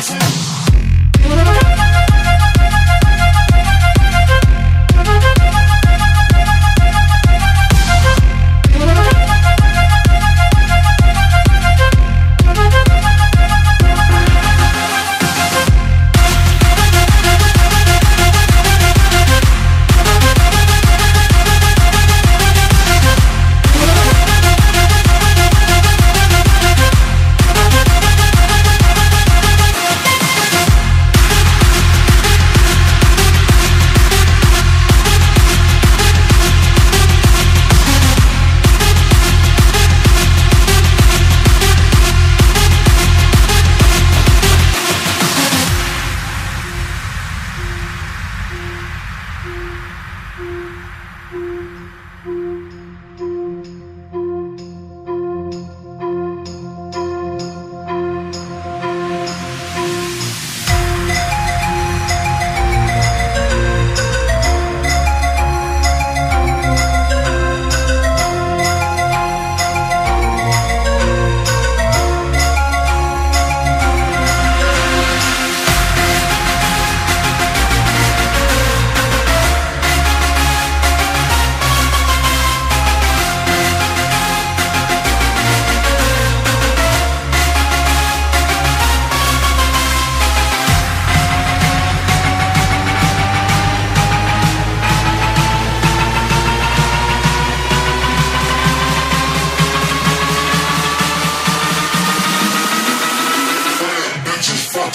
Just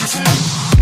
fuck